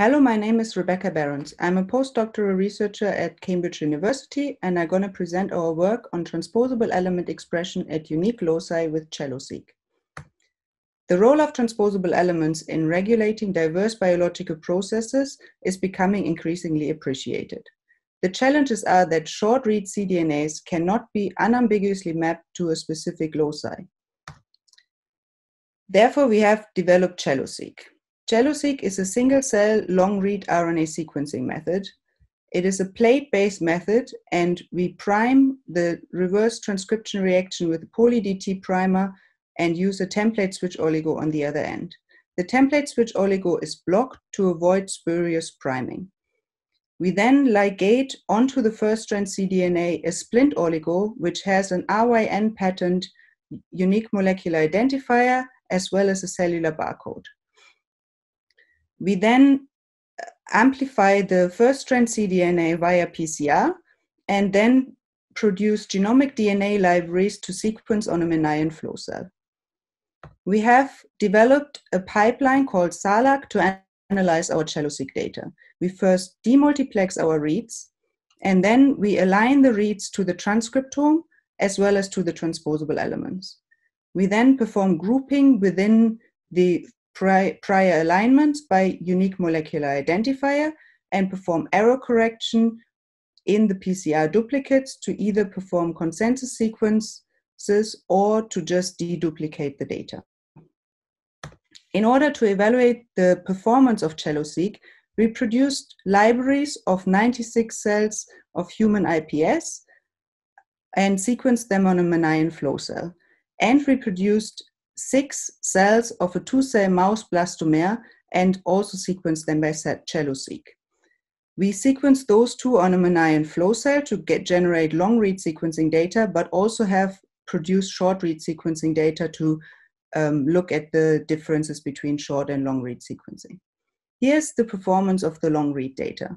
Hello, my name is Rebecca Behrens. I'm a postdoctoral researcher at Cambridge University, and I'm going to present our work on transposable element expression at unique loci with CELLO-seq. The role of transposable elements in regulating diverse biological processes is becoming increasingly appreciated. The challenges are that short-read cDNAs cannot be unambiguously mapped to a specific loci. Therefore, we have developed CELLO-seq. CELLO-seq is a single-cell long-read RNA sequencing method. It is a plate-based method, and we prime the reverse transcription reaction with a poly-DT primer and use a template switch oligo on the other end. The template switch oligo is blocked to avoid spurious priming. We then ligate onto the first-strand cDNA a splint oligo, which has an RYN patent unique molecular identifier as well as a cellular barcode. We then amplify the first-strand cDNA via PCR and then produce genomic DNA libraries to sequence on a MinION flow cell. We have developed a pipeline called Sarlacc to analyze our CELLO-seq data. We first demultiplex our reads, and then we align the reads to the transcriptome as well as to the transposable elements. We then perform grouping within the prior alignments by unique molecular identifier and perform error correction in the PCR duplicates to either perform consensus sequences or to just deduplicate the data. In order to evaluate the performance of CELLO-seq, we produced libraries of 96 cells of human iPS and sequenced them on a MinION flow cell, and we produced 6 cells of a 2-cell mouse blastomere and also sequenced them by CELLO-seq. We sequenced those 2 on a MinION flow cell to generate long-read sequencing data, but also have produced short-read sequencing data to look at the differences between short and long-read sequencing. Here's the performance of the long-read data.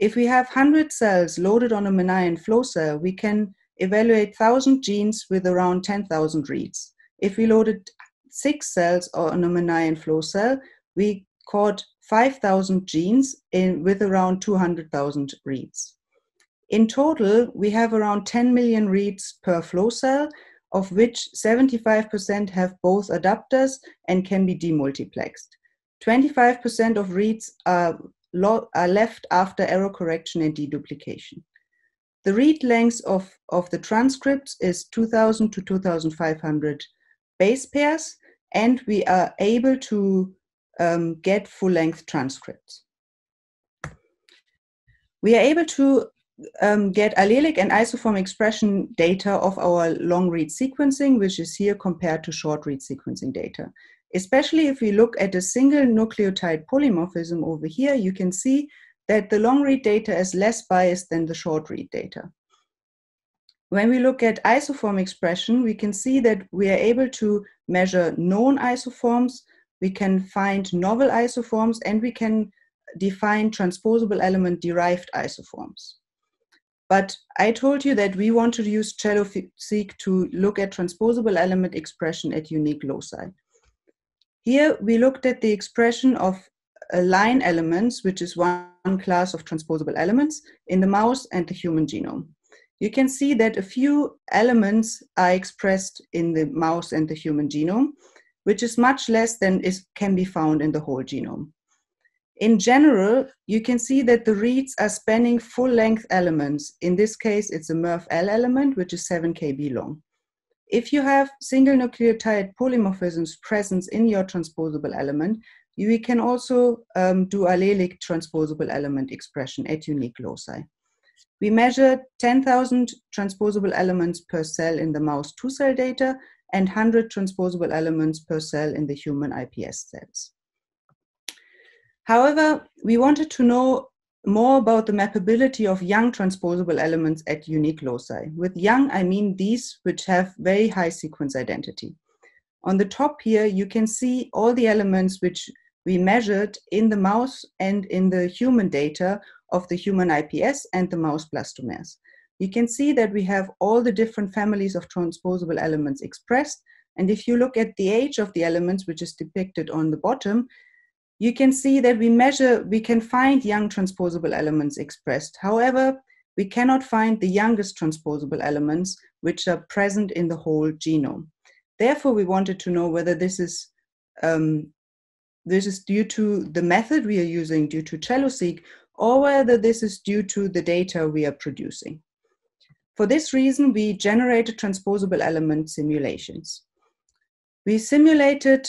If we have 100 cells loaded on a MinION flow cell, we can evaluate 1,000 genes with around 10,000 reads. If we loaded 6 cells on a MinION flow cell, we caught 5,000 genes with around 200,000 reads. In total, we have around 10 million reads per flow cell, of which 75% have both adapters and can be demultiplexed. 25% of reads are left after error correction and deduplication. The read length of the transcripts is 2,000 to 2,500 base pairs, and we are able to get full-length transcripts. We are able to get allelic and isoform expression data of our long-read sequencing, which is here compared to short-read sequencing data. Especially if we look at a single nucleotide polymorphism over here, you can see that the long-read data is less biased than the short-read data. When we look at isoform expression, we can see that we are able to measure known isoforms, we can find novel isoforms, and we can define transposable element-derived isoforms. But I told you that we want to use CELLO-seq to look at transposable element expression at unique loci. Here we looked at the expression of LINE elements, which is one class of transposable elements, in the mouse and the human genome. You can see that a few elements are expressed in the mouse and the human genome, which is much less than can be found in the whole genome. In general, you can see that the reads are spanning full-length elements. In this case, it's a MERVL element, which is 7 kb long. If you have single nucleotide polymorphisms present in your transposable element, we can also do allelic transposable element expression at unique loci. We measure 10,000 transposable elements per cell in the mouse 2-cell data and 100 transposable elements per cell in the human iPS cells. However, we wanted to know more about the mappability of young transposable elements at unique loci. With young, I mean these which have very high sequence identity. On the top here, you can see all the elements which we measured in the mouse and in the human data of the human iPS and the mouse blastomeres. You can see that we have all the different families of transposable elements expressed, and if you look at the age of the elements, which is depicted on the bottom, you can see that we can find Young transposable elements expressed. However, we cannot find the youngest transposable elements which are present in the whole genome. Therefore, we wanted to know whether this is due to the method we are using, due to CELLO-seq, or whether this is due to the data we are producing. For this reason, we generated transposable element simulations. We simulated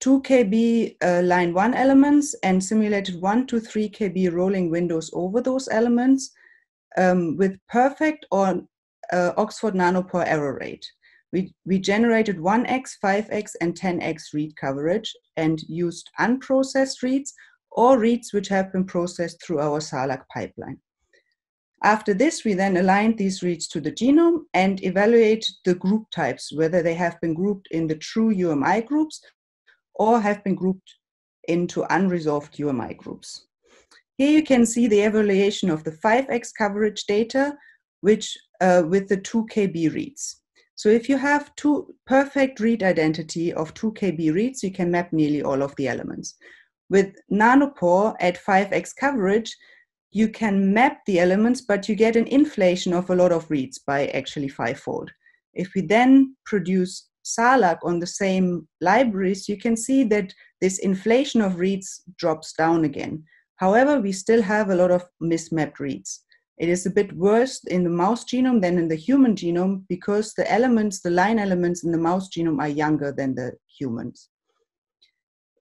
2 kb line 1 elements and simulated 1 to 3 kb rolling windows over those elements with perfect or Oxford nanopore error rate. We generated 1x, 5x, and 10x read coverage and used unprocessed reads or reads which have been processed through our Sarlacc pipeline. After this, we then aligned these reads to the genome and evaluated the group types, whether they have been grouped in the true UMI groups or have been grouped into unresolved UMI groups. Here you can see the evaluation of the 5x coverage data, which with the 2 kb reads. So if you have two perfect read identity of 2 kb reads, you can map nearly all of the elements. With nanopore at 5x coverage, you can map the elements, but you get an inflation of a lot of reads by actually 5-fold. If we then produce Sarlacc on the same libraries, you can see that this inflation of reads drops down again. However, we still have a lot of mismapped reads. It is a bit worse in the mouse genome than in the human genome because the elements, the line elements in the mouse genome are younger than the humans.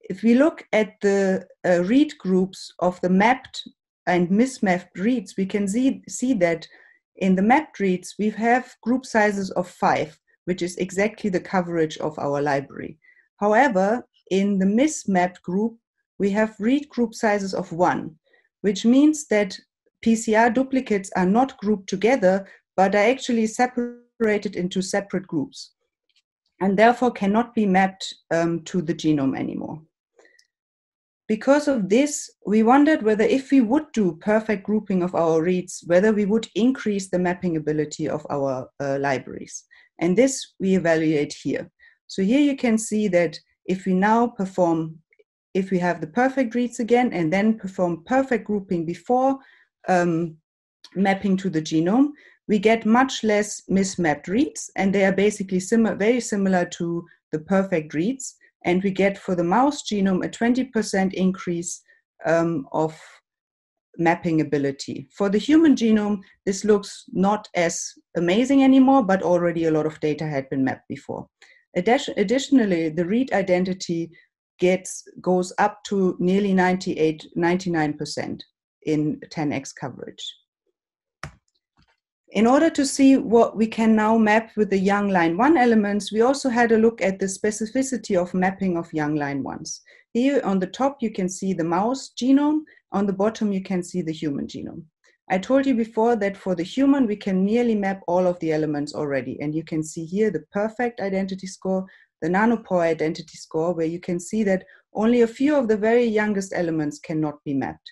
If we look at the read groups of the mapped and mismapped reads, we can see that in the mapped reads, we have group sizes of 5, which is exactly the coverage of our library. However, in the mismapped group, we have read group sizes of 1, which means that PCR duplicates are not grouped together, but are actually separated into separate groups, and therefore cannot be mapped to the genome anymore. Because of this, we wondered whether if we would do perfect grouping of our reads, whether we would increase the mapping ability of our libraries. And this we evaluate here. So here you can see that if we now perform, if we have the perfect reads again and then perform perfect grouping before mapping to the genome, we get much less mismapped reads, and they are basically very similar to the perfect reads. And we get for the mouse genome a 20% increase of mapping ability. For the human genome, this looks not as amazing anymore, but already a lot of data had been mapped before. Additionally, the read identity goes up to nearly 99% in 10x coverage. In order to see what we can now map with the Young line 1 elements, we also had a look at the specificity of mapping of Young line 1s. Here on the top, you can see the mouse genome. On the bottom, you can see the human genome. I told you before that for the human, we can nearly map all of the elements already. And you can see here the perfect identity score, the nanopore identity score, where you can see that only a few of the very youngest elements cannot be mapped.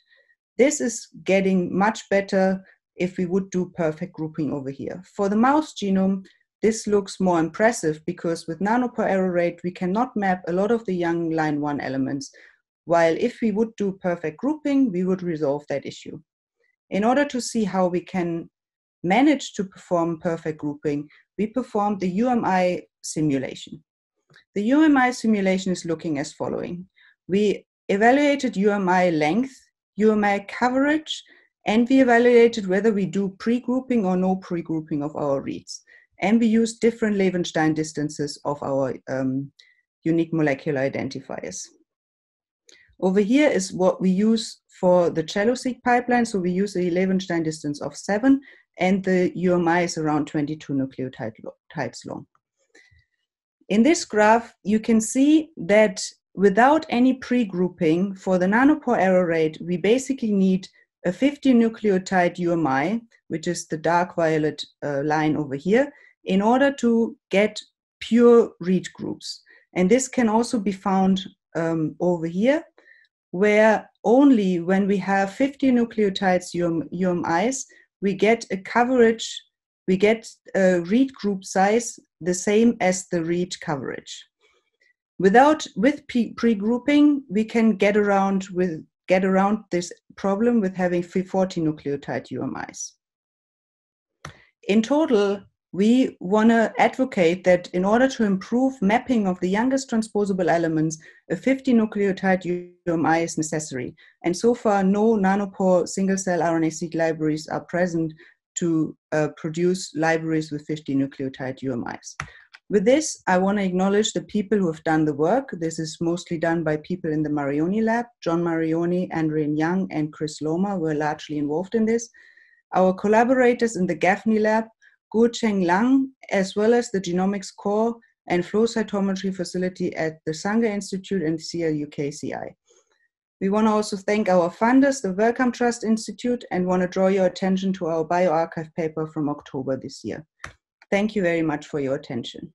This is getting much better if we would do perfect grouping over here. For the mouse genome, this looks more impressive because with nanopore error rate, we cannot map a lot of the Young line 1 elements, while if we would do perfect grouping, we would resolve that issue. In order to see how we can manage to perform perfect grouping, we performed the UMI simulation. The UMI simulation is looking as following. We evaluated UMI length, UMI coverage, and we evaluated whether we do pre-grouping or no pre-grouping of our reads. And we used different Levenshtein distances of our unique molecular identifiers. Over here is what we use for the CELLO-seq pipeline. So we use a Levenshtein distance of 7, and the UMI is around 22 nucleotides long. In this graph, you can see that without any pre-grouping for the nanopore error rate, we basically need a 50 nucleotide UMI, which is the dark violet line over here, in order to get pure read groups. And this can also be found over here, where only when we have 50 nucleotides UMIs, we get a coverage, we get a read group size the same as the read coverage. with pre-grouping, we can get around this problem with having 40 nucleotide UMIs. In total, we want to advocate that in order to improve mapping of the youngest transposable elements, a 50 nucleotide UMI is necessary. And so far, no nanopore single-cell RNA-seq libraries are present to produce libraries with 50 nucleotide UMIs. With this, I want to acknowledge the people who have done the work. This is mostly done by people in the Marioni lab. John Marioni, Andrew Young, and Chris Loma were largely involved in this. Our collaborators in the Gaffney lab, Gu Cheng Lang, as well as the genomics core and flow cytometry facility at the Sanger Institute and CRUK-CI. We want to also thank our funders, the Wellcome Trust Institute, and want to draw your attention to our bioarchive paper from October this year. Thank you very much for your attention.